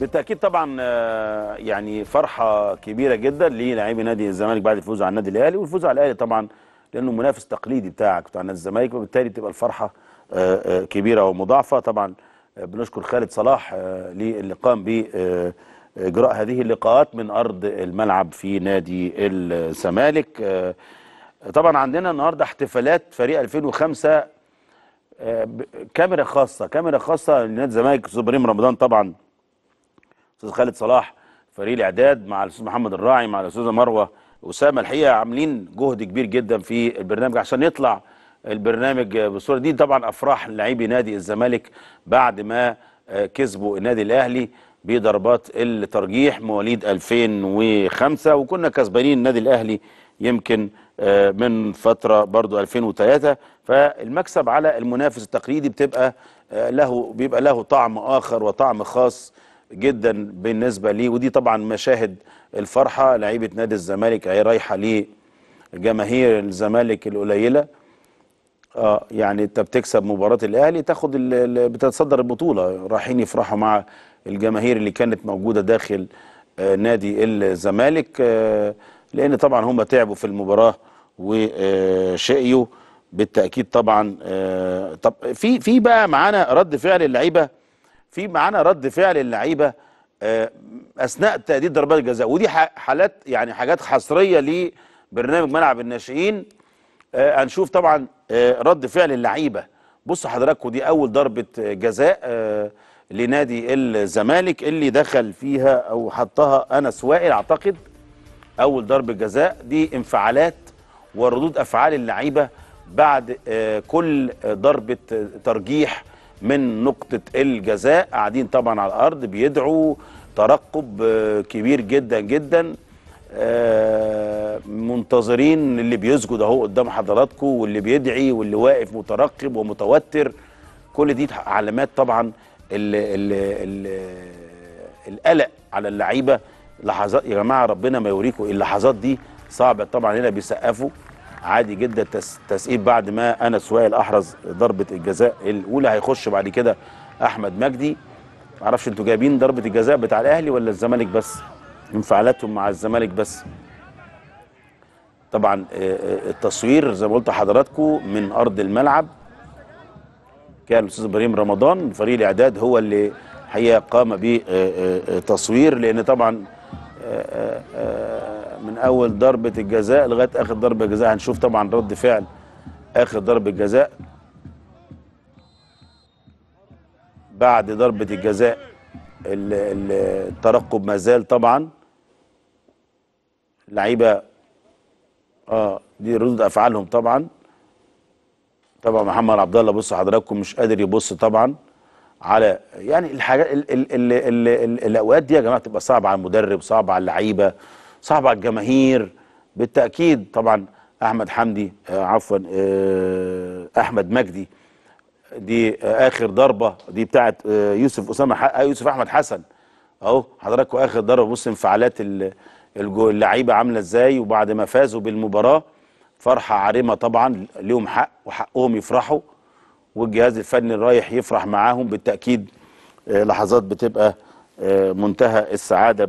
بالتاكيد طبعا يعني فرحه كبيره جدا للاعبي نادي الزمالك بعد الفوز على النادي الاهلي، والفوز على الاهلي طبعا لانه منافس تقليدي بتاع نادي الزمالك، وبالتالي بتبقى الفرحه كبيره ومضاعفه. طبعا بنشكر خالد صلاح للي قام بإجراء هذه اللقاءات من أرض الملعب في نادي الزمالك. طبعا عندنا النهارده احتفالات فريق 2005، كاميرا خاصة لنادي الزمالك، أستاذ ابراهيم رمضان طبعا، أستاذ خالد صلاح، فريق الإعداد مع الأستاذ محمد الراعي مع الأستاذة مروة أسامة. الحقيقة عاملين جهد كبير جدا في البرنامج عشان يطلع البرنامج بالصورة دي. طبعا أفراح لاعبي نادي الزمالك بعد ما كسبوا النادي الأهلي بضربات الترجيح مواليد 2005، وكنا كسبانين النادي الأهلي يمكن من فترة برضو 2003، فالمكسب على المنافس التقليدي بيبقى له طعم آخر وطعم خاص جدا بالنسبة ليه. ودي طبعا مشاهد الفرحة لعيبة نادي الزمالك هي رايحة لجماهير الزمالك القليلة. يعني انت بتكسب مباراة الاهلي تاخد بتتصدر البطولة، رايحين يفرحوا مع الجماهير اللي كانت موجودة داخل نادي الزمالك، لان طبعا هم تعبوا في المباراة وشقيوا بالتأكيد طبعا. طب في بقى معانا رد فعل اللعيبة، اثناء تأدية ضربات الجزاء، ودي حالات يعني حاجات حصرية لبرنامج ملعب الناشئين. هنشوف طبعا رد فعل اللعيبه. بصوا حضراتكم دي اول ضربه جزاء لنادي الزمالك اللي دخل فيها او حطها أنس وائل اعتقد. اول ضربه جزاء دي انفعالات وردود افعال اللعيبه بعد كل ضربه ترجيح من نقطه الجزاء. قاعدين طبعا على الارض بيدعوا، ترقب كبير جدا جدا، منتظرين اللي بيسجد اهو قدام حضراتكم، واللي بيدعي، واللي واقف مترقب ومتوتر. كل دي علامات طبعا القلق على اللعيبه. لحظات يا جماعه ربنا ما يوريكم اللحظات دي صعبه طبعا. هنا بيسقفوا عادي جدا، تسقيف بعد ما أنس وائل احرز ضربه الجزاء الاولى. هيخش بعد كده احمد مجدي. معرفش انتوا جايبين ضربه الجزاء بتاع الاهلي ولا الزمالك بس، انفعالاتهم مع الزمالك بس. طبعا التصوير زي ما قلت لحضراتكم من ارض الملعب، كان الاستاذ ابراهيم رمضان فريق الاعداد هو اللي الحقيقه قام بتصوير، لان طبعا من اول ضربه الجزاء لغايه اخر ضربه جزاء. هنشوف طبعا رد فعل اخر ضربه جزاء بعد ضربه الجزاء. الترقب ما زال طبعا. اللعيبه دي ردود افعالهم طبعا. محمد عبد الله بص حضراتكم مش قادر يبص طبعا على يعني الحاجات الاوقات دي يا جماعه بتبقى صعبه على المدرب، صعبه على اللعيبه، صعبه على الجماهير بالتاكيد طبعا. احمد مجدي دي اخر ضربه دي بتاعت يوسف اسامه، يوسف احمد حسن اهو حضراتكم اخر ضربه. بص انفعالات اللعيبه عامله ازاي، وبعد ما فازوا بالمباراه فرحه عارمه طبعا. ليهم حق وحقهم يفرحوا، والجهاز الفني رايح يفرح معاهم بالتاكيد. لحظات بتبقى منتهى السعاده.